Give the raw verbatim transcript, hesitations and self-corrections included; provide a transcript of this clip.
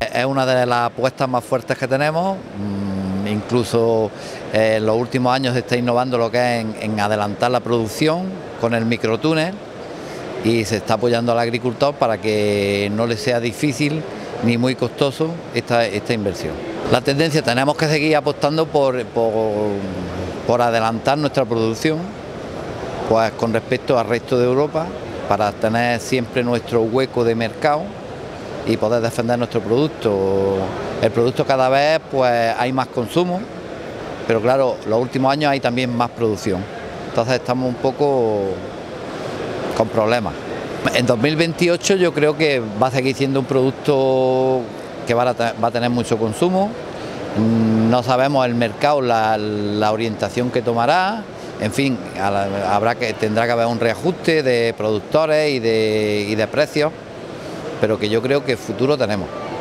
Es una de las apuestas más fuertes que tenemos, incluso en los últimos años se está innovando lo que es en, en adelantar la producción con el microtúnel y se está apoyando al agricultor para que no le sea difícil ni muy costoso esta, esta inversión. La tendencia, tenemos que seguir apostando por, por, por adelantar nuestra producción pues con respecto al resto de Europa para tener siempre nuestro hueco de mercado y poder defender nuestro producto. El producto cada vez pues hay más consumo, pero claro, los últimos años hay también más producción. Entonces estamos un poco con problemas. En dos mil veintiocho yo creo que va a seguir siendo un producto que va a, va a tener mucho consumo. No sabemos el mercado, la, la orientación que tomará. En fin, la, habrá que, tendrá que haber un reajuste de productores y de, y de precios, pero que yo creo que futuro tenemos.